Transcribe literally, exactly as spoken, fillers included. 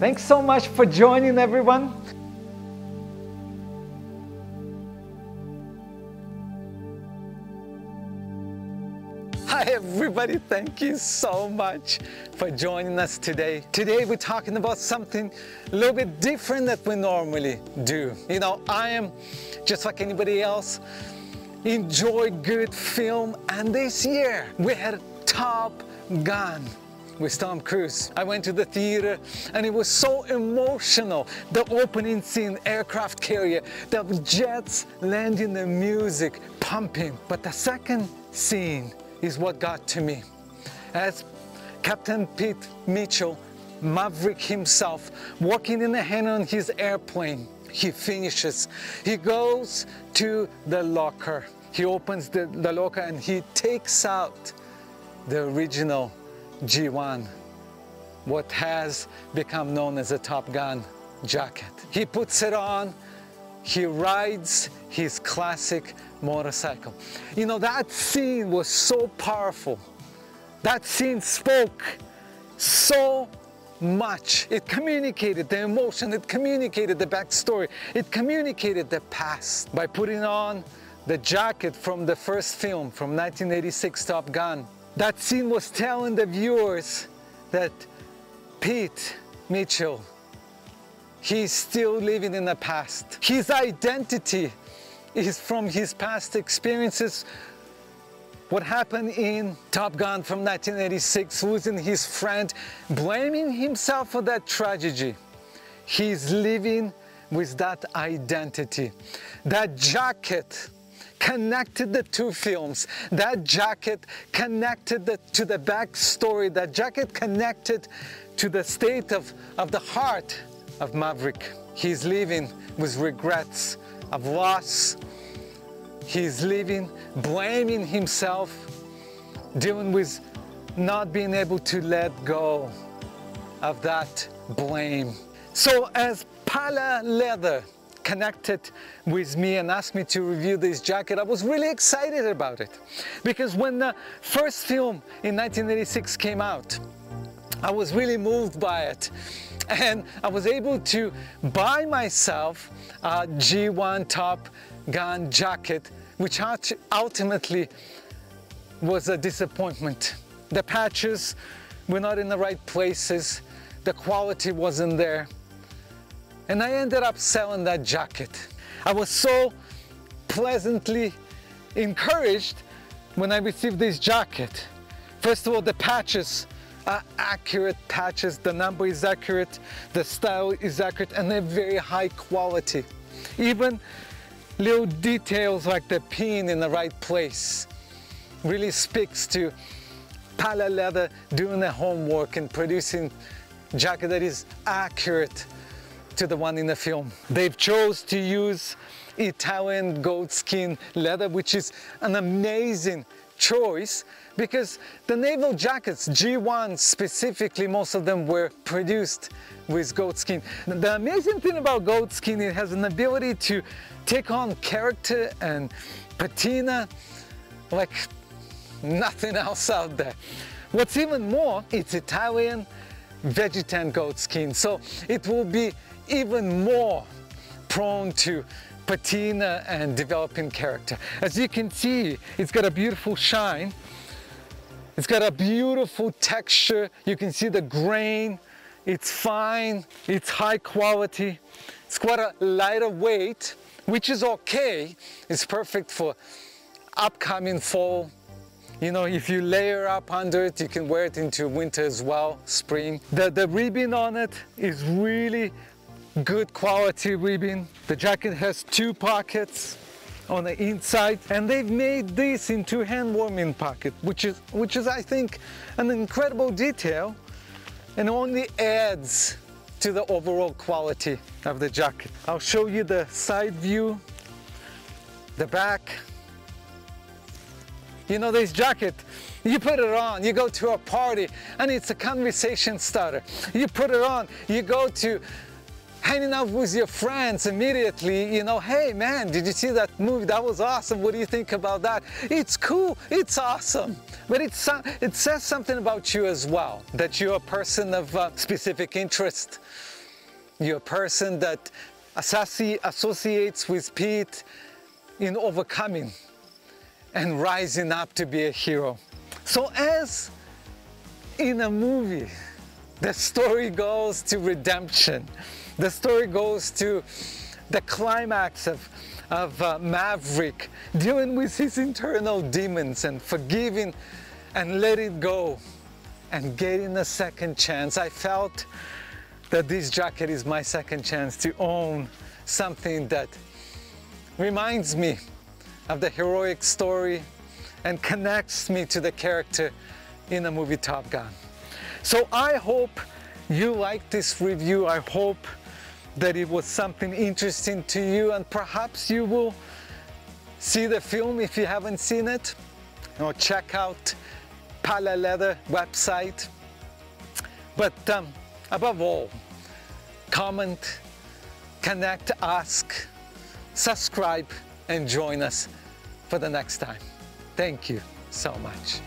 Thanks so much for joining, everyone. Hi everybody, thank you so much for joining us today. Today we're talking about something a little bit different that we normally do. You know, I am, just like anybody else, enjoy good film, and this year we had Top Gun with Tom Cruise. I went to the theater and it was so emotional. The opening scene, aircraft carrier, the jets landing, the music pumping. But the second scene is what got to me. As Captain Pete Mitchell, Maverick himself, walking in the hand on his airplane, he finishes. He goes to the locker. He opens the, the locker and he takes out the original G one, what has become known as a Top Gun jacket. He puts it on, he rides his classic motorcycle. You know, that scene was so powerful. That scene spoke so much. It communicated the emotion, it communicated the backstory, it communicated the past. By putting on the jacket from the first film, from nineteen eighty-six Top Gun, that scene was telling the viewers that Pete Mitchell, he's still living in the past. His identity is from his past experiences. What happened in Top Gun from nineteen eighty-six, losing his friend, blaming himself for that tragedy. He's living with that identity. That jacket connected the two films. That jacket connected the, to the backstory. That jacket connected to the state of, of the heart of Maverick. He's living with regrets of loss. He's living, blaming himself, dealing with not being able to let go of that blame. So as Pala Leather connected with me and asked me to review this jacket, I was really excited about it, because when the first film in nineteen eighty-six came out, I was really moved by it, and I was able to buy myself a G one Top Gun jacket, which ultimately was a disappointment. The patches were not in the right places, the quality wasn't there, and I ended up selling that jacket. I was so pleasantly encouraged when I received this jacket. First of all, the patches are accurate patches. The number is accurate, the style is accurate, and they're very high quality. Even little details like the pin in the right place really speaks to Pala Leather doing their homework and producing a jacket that is accurate to the one in the film. They've chose to use Italian goatskin leather, which is an amazing choice, because the naval jackets, G one specifically, most of them were produced with goatskin. The amazing thing about goatskin, it has an ability to take on character and patina like nothing else out there. What's even more, it's Italian Vegetan goatskin, so it will be even more prone to patina and developing character. As you can see, it's got a beautiful shine. It's got a beautiful texture. You can see the grain. It's fine. It's high quality. It's quite a lighter weight, which is okay. It's perfect for upcoming fall. You know, if you layer up under it, you can wear it into winter as well, spring. The, the ribbon on it is really good quality ribbon. The jacket has two pockets on the inside, and they've made this into hand warming pocket, which is, which is I think, an incredible detail, and only adds to the overall quality of the jacket. I'll show you the side view, the back. You know, this jacket, you put it on, you go to a party, and it's a conversation starter. You put it on, you go to hanging out with your friends immediately, you know, hey man, did you see that movie? That was awesome. What do you think about that? It's cool, it's awesome. But it's, it says something about you as well, that you're a person of uh, specific interest. You're a person that associates with Pete in overcoming and rising up to be a hero. So as in a movie, the story goes to redemption. The story goes to the climax of, of uh, Maverick dealing with his internal demons and forgiving and let it go and getting a second chance. I felt that this jacket is my second chance to own something that reminds me of the heroic story and connects me to the character in the movie Top Gun. So I hope you liked this review. I hope that it was something interesting to you, and perhaps you will see the film if you haven't seen it, or check out Pala Leather website. But um, above all, comment, connect, ask, subscribe, and join us for the next time. Thank you so much.